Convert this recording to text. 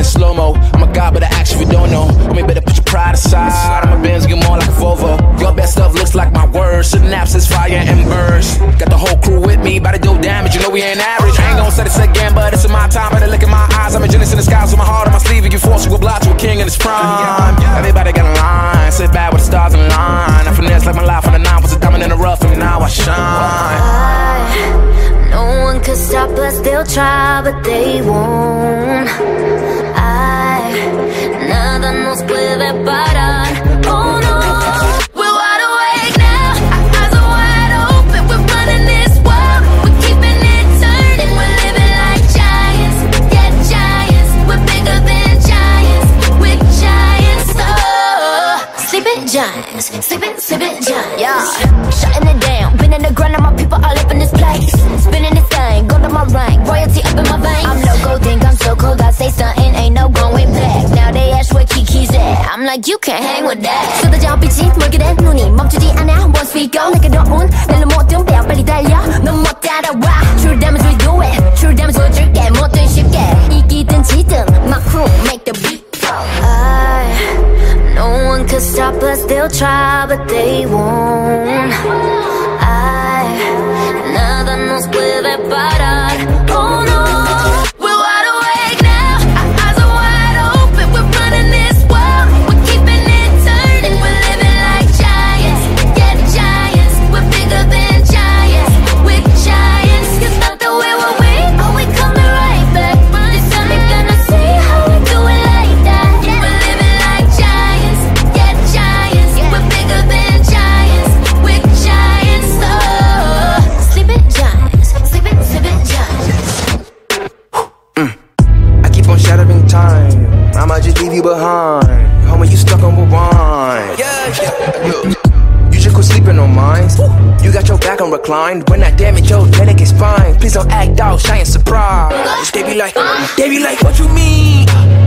Slow-mo, I'm a god, but I actually don't know. I mean, better put your pride aside. I'm a Benz, get more like a Volvo. Your best stuff looks like my words. Synapse is fire and burst. Got the whole crew with me, about to do damage. You know we ain't average. I ain't gonna say this again, but it's in my time. Better look in my eyes. I'm a genius in the skies with my heart on my sleeve. You force you a block to a king in his prime. Everybody got a line, sit back with the stars in line. I finesse like my life on the nine. Was a diamond in the rough, and now I shine. No one could stop us, they'll try, but they won't. Nada nos puede parar. Oh no, we're wide awake now. Our eyes are wide open. We're running this world. We're keeping it turning. We're living like giants. Yeah, giants. We're bigger than giants. We're giants. Oh, sleeping giants. Sleeping, sleeping giants. Yeah. Shutting it down. Been in the ground and my people all up in this place. Spinning this thing. Gold on my rank. Royalty up in my veins. I'm loco, think I'm so cold. I say something. Ain't no going back. I'm like, you can't hang with that. 쏟아져 빛이 멀게 된 눈이 멈추지 않아. Once we go, 내게 너운 날로 모든 배야 빨리 달려. 넌 못 따라와. True damage, we do it. True damage, we'll 줄게. 뭐든 쉽게 이기든 지든 my crew make the beat go. No one could stop us. They'll try, but they won't. Nada nos puede parar. Oh no. You behind, homie, you stuck on rewind. You just quit sleeping on mines. You got your back on recline. When I damage your delicate spine, please don't act out, shy and surprised. They be like, what you mean?